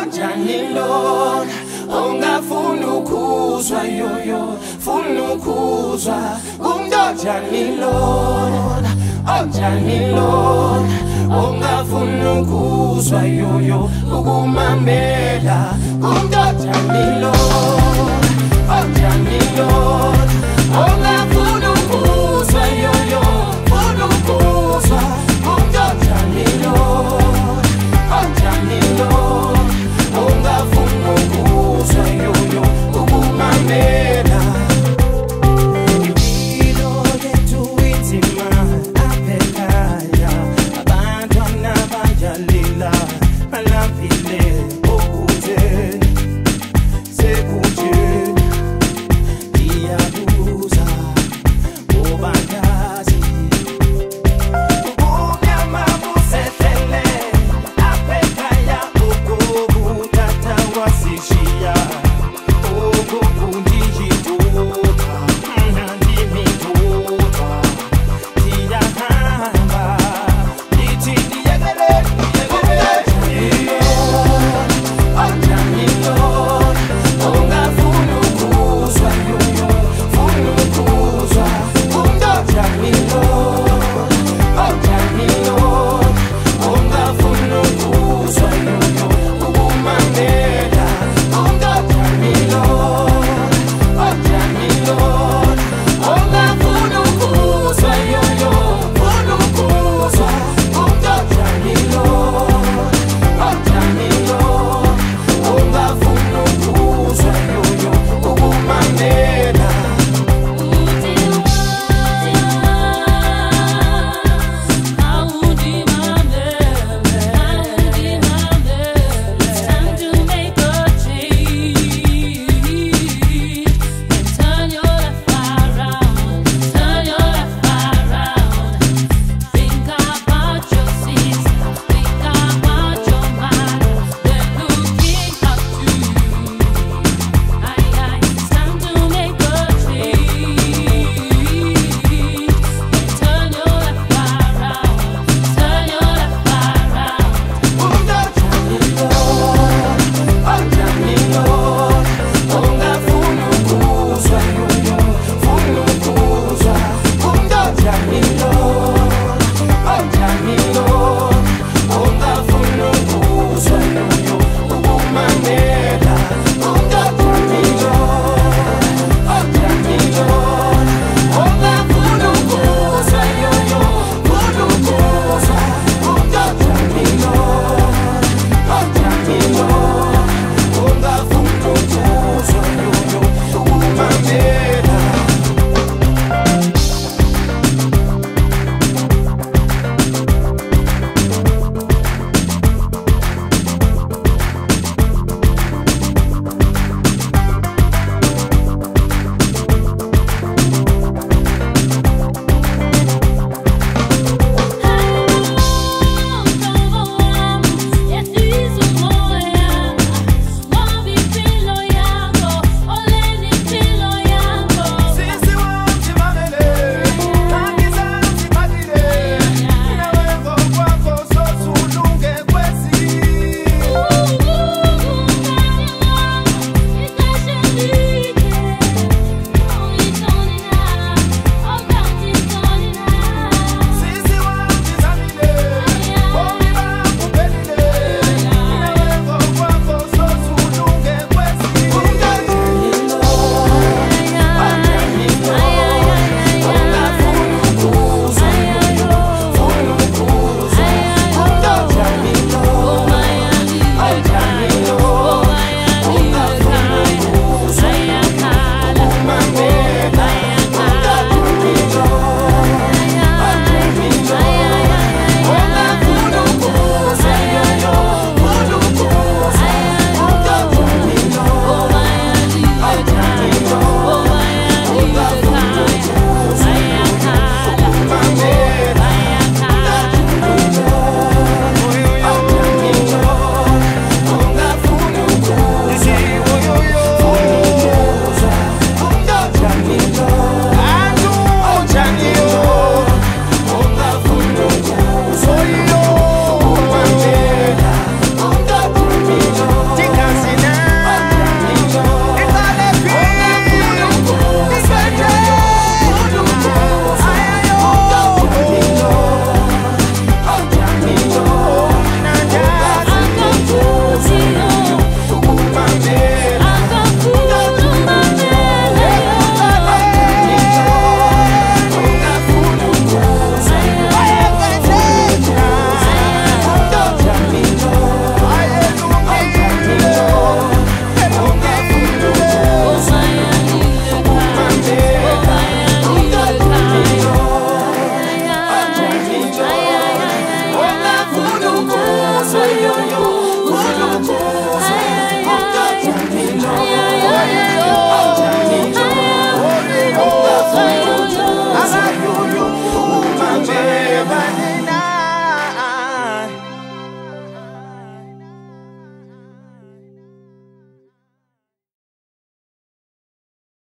kanjani lona ungafuna ukuzwa yoyo funa ukuzwa umdojani lona onjani lona ungafuna ukuzwa yoyo ukumamela umdojani lona onjani lona